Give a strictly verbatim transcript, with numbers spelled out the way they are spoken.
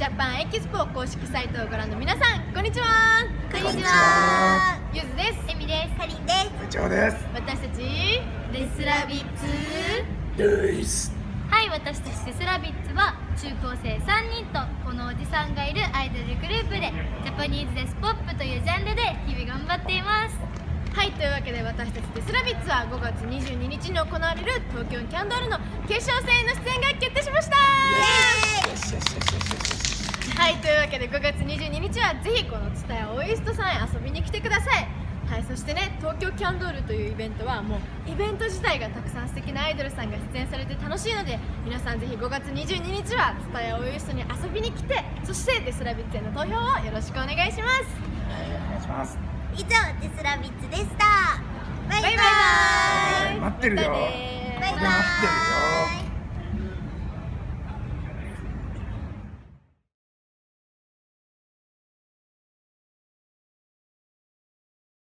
ジャパンエキスポ公式サイトをご覧の皆さん、こんにちは。こんにちは。ゆずです。えみです。かりんです。部長です。私たちレスラビッツです。はい、私たちレスラビッツは中高生さんにんとこのおじさんがいるアイドルグループでジャパニーズですポップというジャンルで日々頑張っています。はい、というわけで私たちデスラビッツはごがつにじゅうににちに行われる東京キャンドールの決勝戦への出演が決定しました。はい、というわけでごがつにじゅうににちはぜひこのTSUTAYAオーイーストさんへ遊びに来てください。はい、そしてね、東京キャンドールというイベントはもうイベント自体がたくさん素敵なアイドルさんが出演されて楽しいので、皆さんぜひごがつにじゅうににちはTSUTAYAオーイーストに遊びに来て、そしてデスラビッツへの投票をよろしくお願いします。お願いします。以上、デスラビッツでした。バイバイ。待ってるよ。